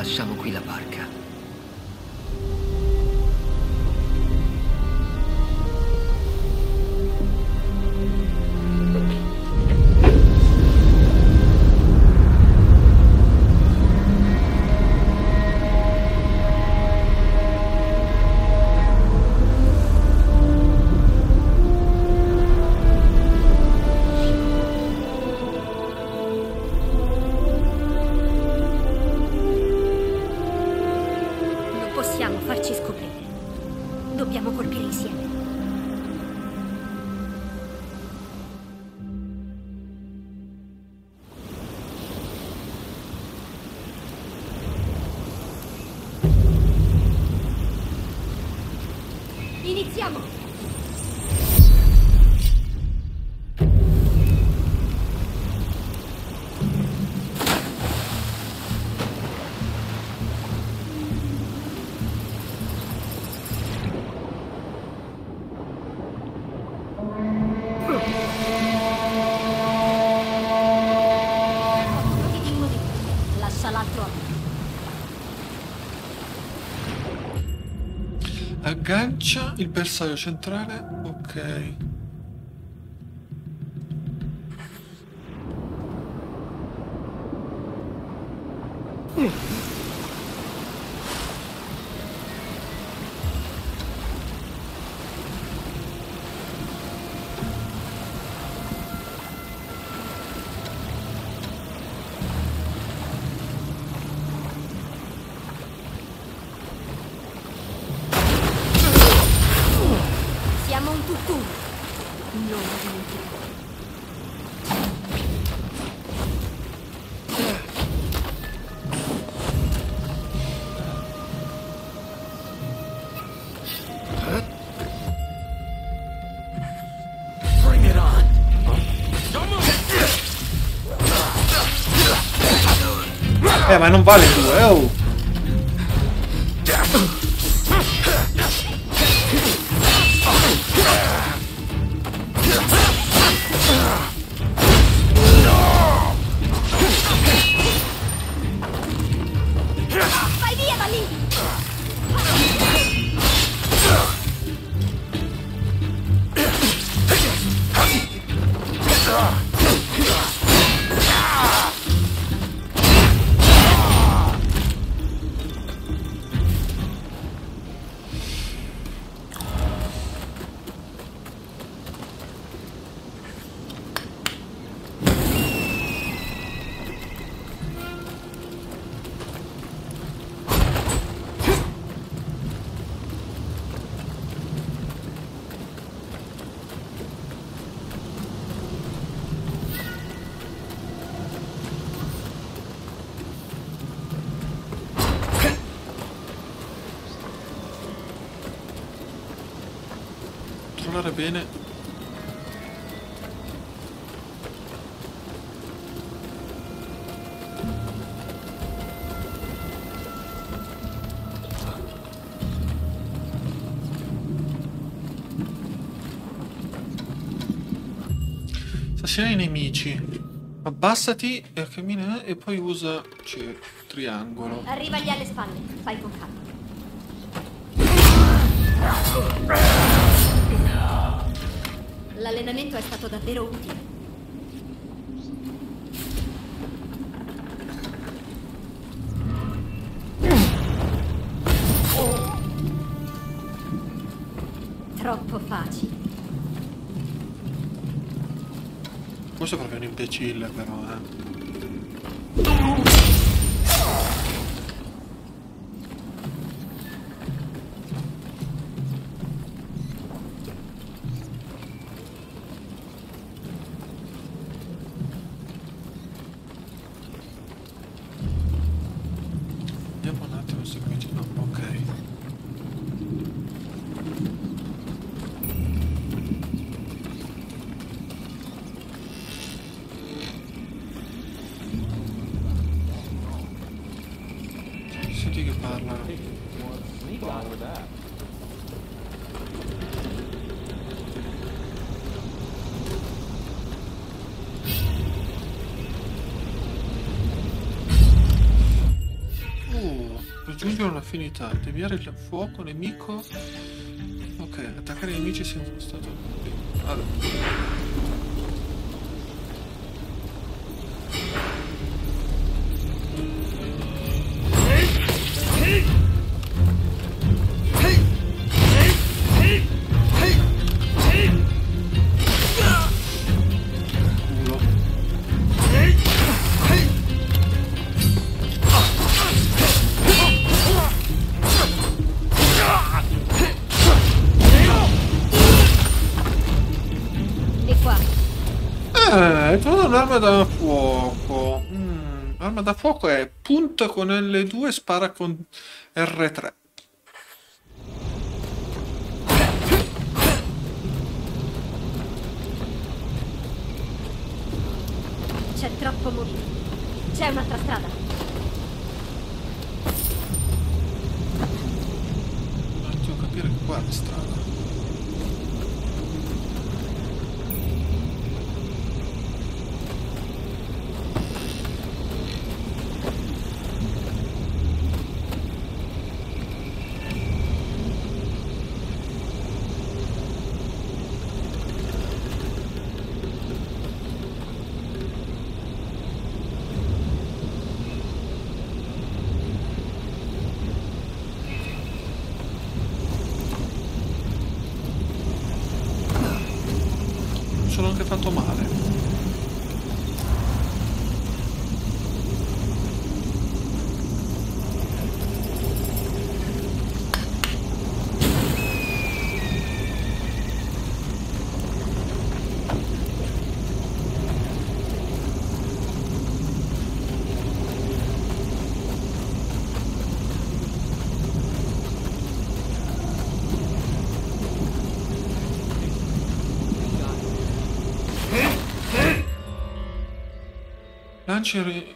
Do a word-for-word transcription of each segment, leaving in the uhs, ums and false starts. Lasciamo qui la barca. Possiamo farci scoprire. Dobbiamo colpire insieme. Iniziamo! Aggancia il bersaglio centrale, ok. Mm. Eh, ma non vale due, oh! Bene, stasera i nemici, abbassati e cammina e poi usa cioè, triangolo. Arrivagli alle spalle, fai con calma. L'allenamento è stato davvero utile. Troppo facile. Questo è proprio un imbecille, però, eh. raggiungere un'affinità, deviare il fuoco nemico. Ok, attaccare i nemici senza uno stato. Allora. Un'arma da fuoco. Mm, arma da fuoco è punta con L due, spara con R tre. C'è troppo movimento. C'è un'altra strada. Non devo capire quale strada. Lanciare...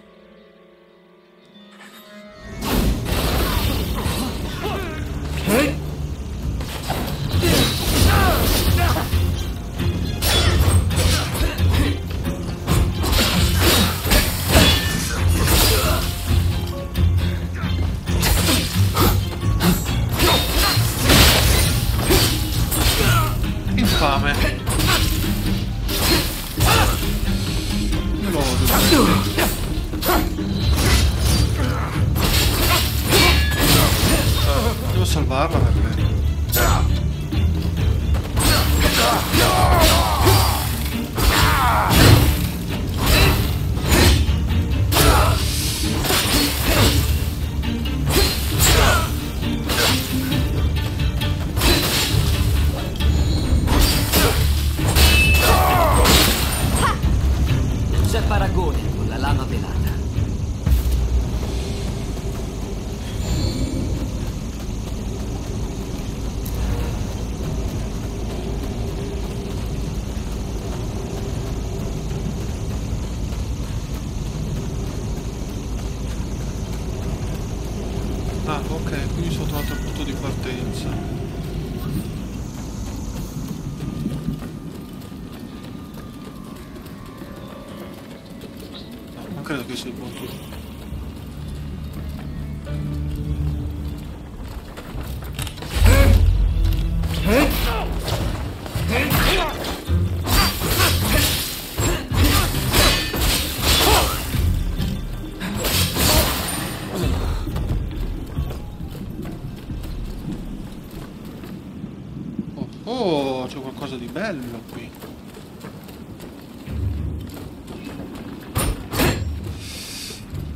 Oh, c'è qualcosa di bello qui.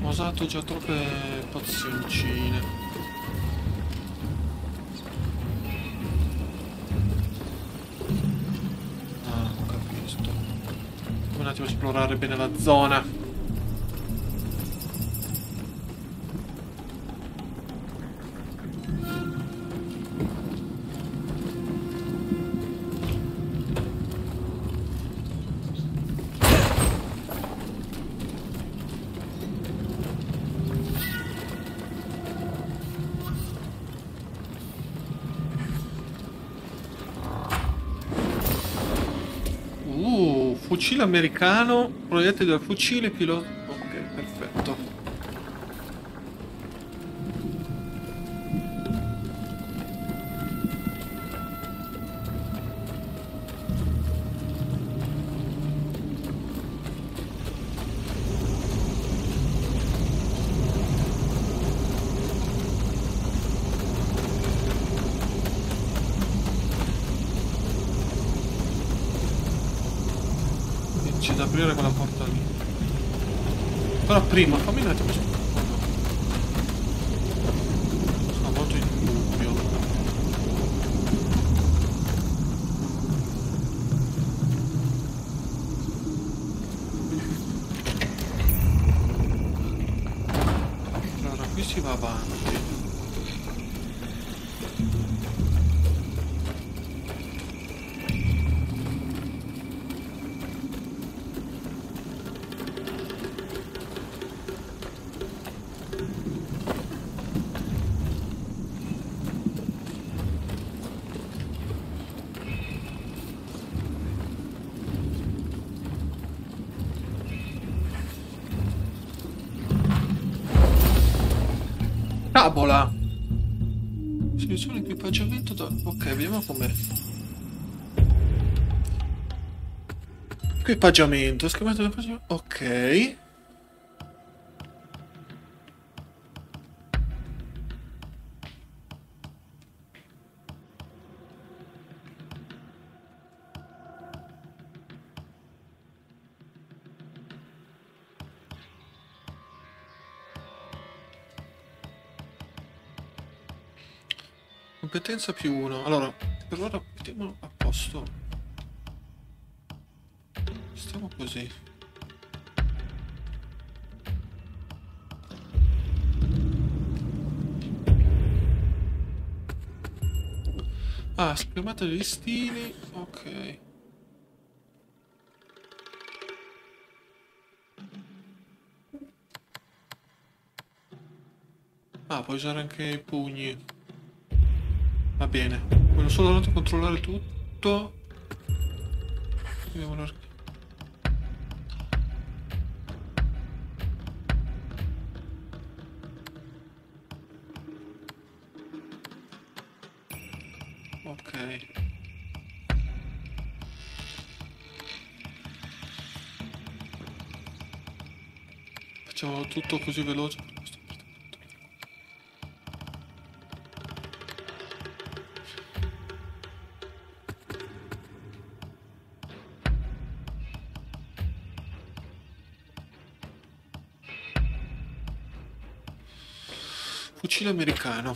Ho usato già troppe pozioncine. Ah, ho capito. Un attimo esplorare bene la zona. Fucile americano, proiettili dal fucile, pilota. Ok, perfetto. C'è da aprire quella porta lì. Però prima fammi un attimo. Sono molto in dubbio. Allora qui si va avanti. Cabola! Seleziona equipaggiamento da... Ok, vediamo com'è. Equipaggiamento, schermato da... Ok. Competenza più uno. Allora, per ora mettiamo a posto. Stiamo così. Ah, schermata degli stili. Ok. Ah, puoi usare anche i pugni. Va bene, voglio solo andare a controllare tutto. Vediamo. Ok. Facciamo tutto così veloce. Fucile americano.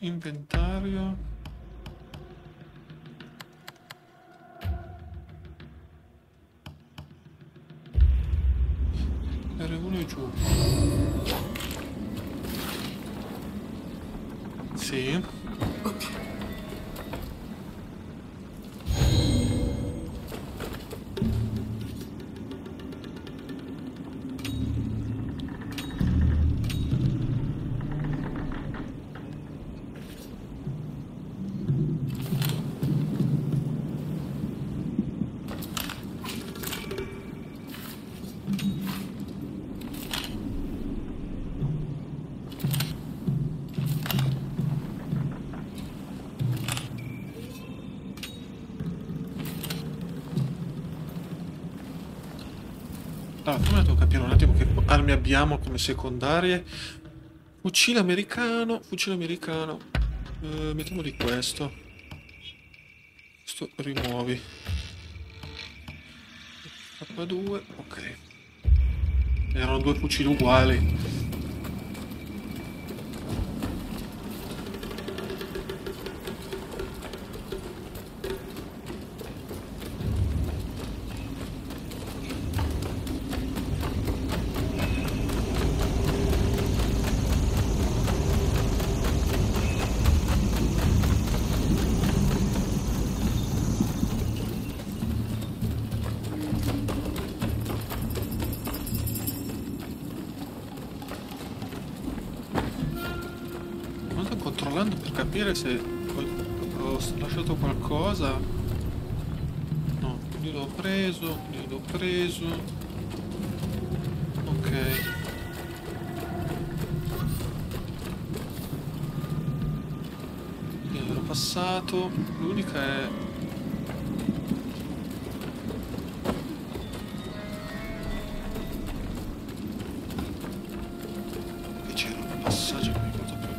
Inventario. R uno giù. Sì. Allora, prima devo capire un attimo che armi abbiamo come secondarie. Fucile americano, fucile americano. Eh, mettiamo di questo. Questo rimuovi. K due, ok. Erano due fucili uguali. Per capire se ho lasciato qualcosa. No, io l'ho preso, io l'ho preso. Ok. passato. L'unica è... e c'era un passaggio che mi porta più.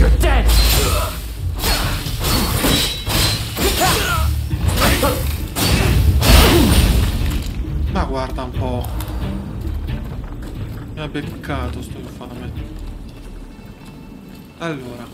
You're dead! Ma guarda un po', mi ha beccato sto infame. Allora,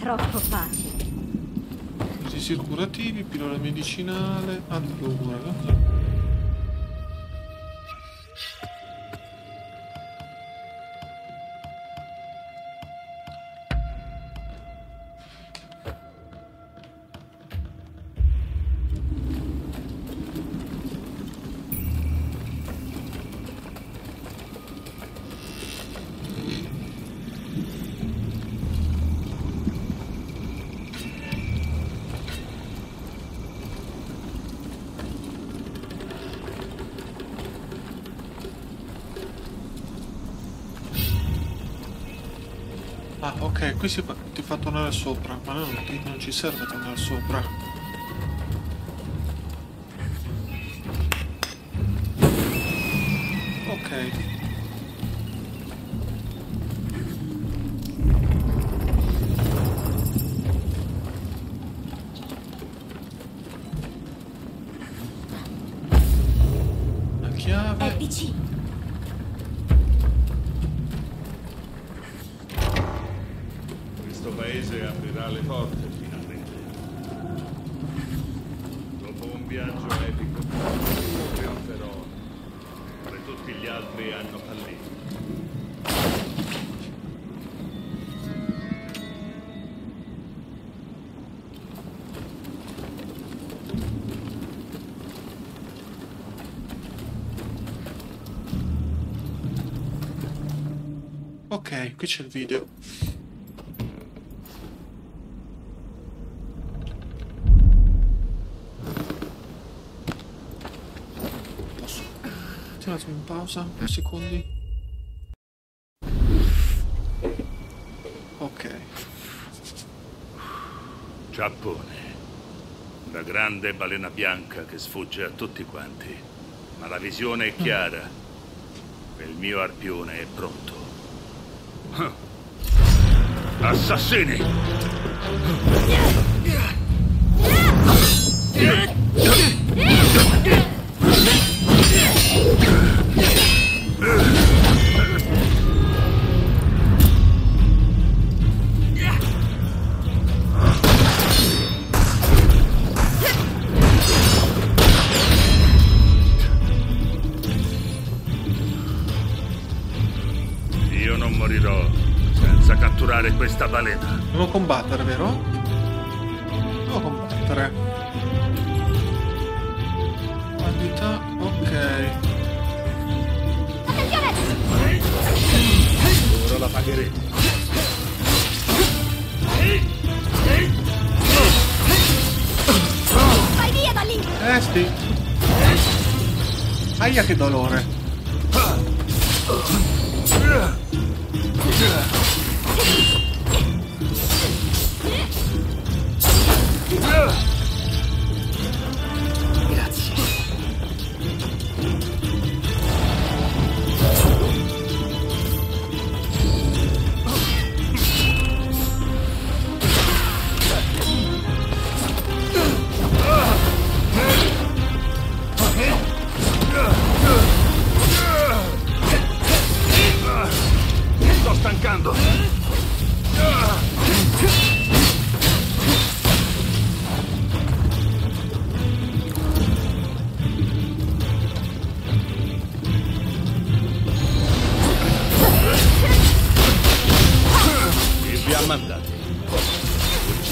troppo facile. Curativi, pillola medicinale, allora. Ah, ok, qui si fa, ti fa tornare sopra, ma no, ti, non ci serve tornare sopra. Ok. La chiave. L P C. Paese aprirà le porte finalmente. Dopo un viaggio epico trionferò, mentre tutti gli altri hanno fallito. Ok, qui c'è il video. Un attimo in pausa, due secondi. Ok. Giappone. Una grande balena bianca che sfugge a tutti quanti. Ma la visione è chiara. Il mio arpione è pronto. Assassini! Io non morirò senza catturare questa balena. Devo combattere, vero? Devo combattere. Quantità, ok. Ora la pagheremo. Vai via da lì! Eh sì. Aia che dolore. Mandati.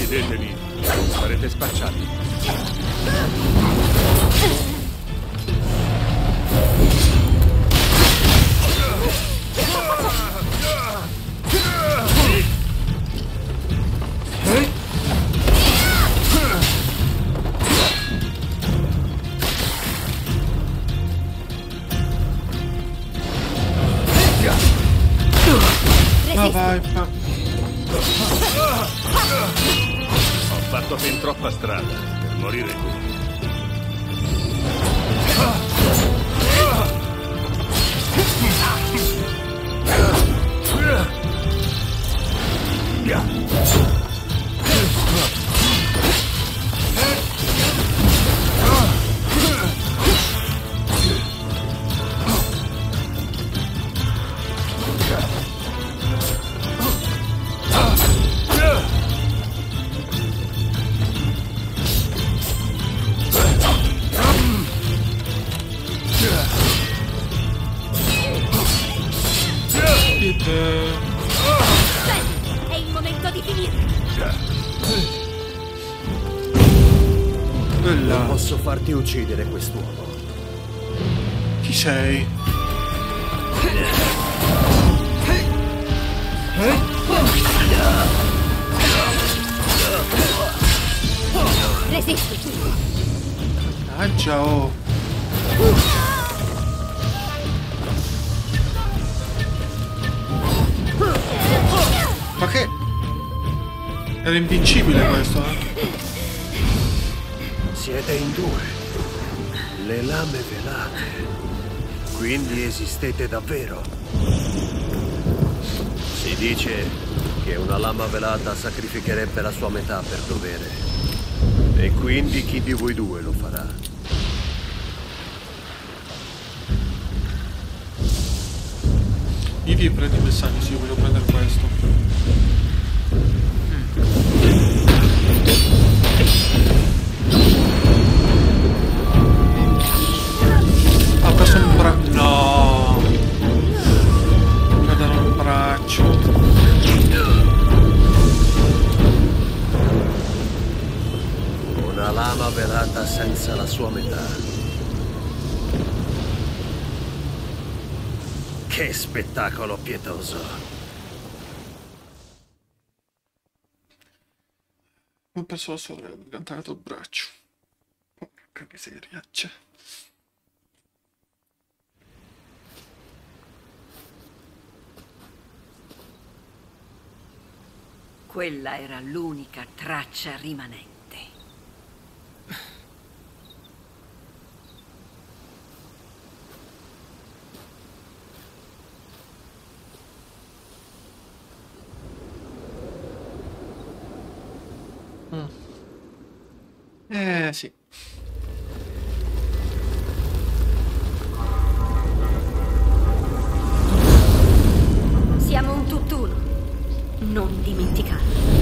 Vedetevi, sarete spacciati. Ma vai, fa... Ho fatto fin troppa strada per morire qui. Senti, è il momento di finire. Non posso farti uccidere quest'uomo. Chi sei? Resisti. Ah, ciao. Ma che? Era invincibile questo, eh? Siete in due. Le lame velate. Quindi esistete davvero. Si dice che una lama velata sacrificherebbe la sua metà per dovere. E quindi chi di voi due lo farà? Ivi, prendi i messaggi, sì, io voglio prendere questo. Ha preso un braccio. No, mi ha dato un braccio. Una lama velata senza la sua metà. Che spettacolo pietoso. Ho perso la sorella, mi ha tagliato il braccio. Porca miseria, c'è. Quella era l'unica traccia rimanente. Eh sì. Siamo un tutt'uno. Non dimenticarlo.